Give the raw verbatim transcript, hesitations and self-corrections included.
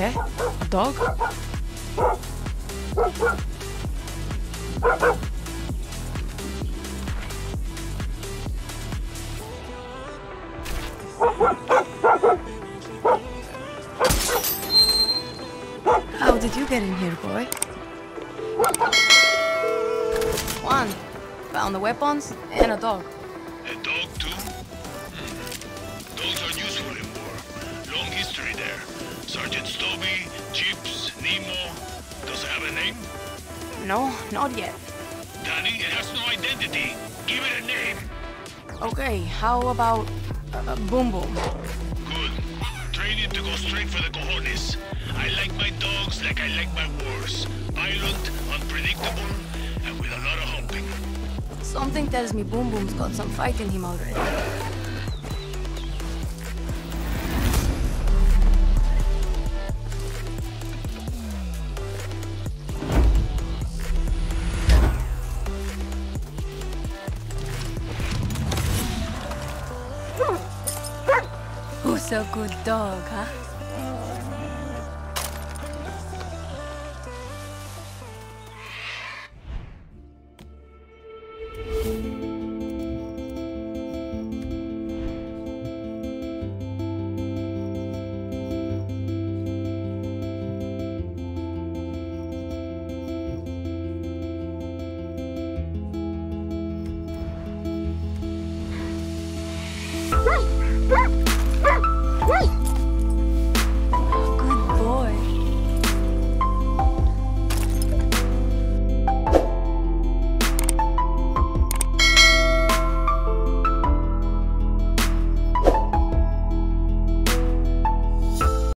Okay, a dog. How did you get in here, boy? One. Found the weapons and a dog. A dog, too? Mm. Dogs are useful in war. Long history there. Sergeant Stobie, Chips, Nemo. Does it have a name? No, not yet. Danny, it has no identity. Give it a name. Okay, how about uh, Boom Boom? Good. Train him to go straight for the cojones. I like my dogs like I like my wars. Violent, unpredictable, and with a lot of humping. Something tells me Boom Boom's got some fight in him already. Who's a good dog, huh? Right.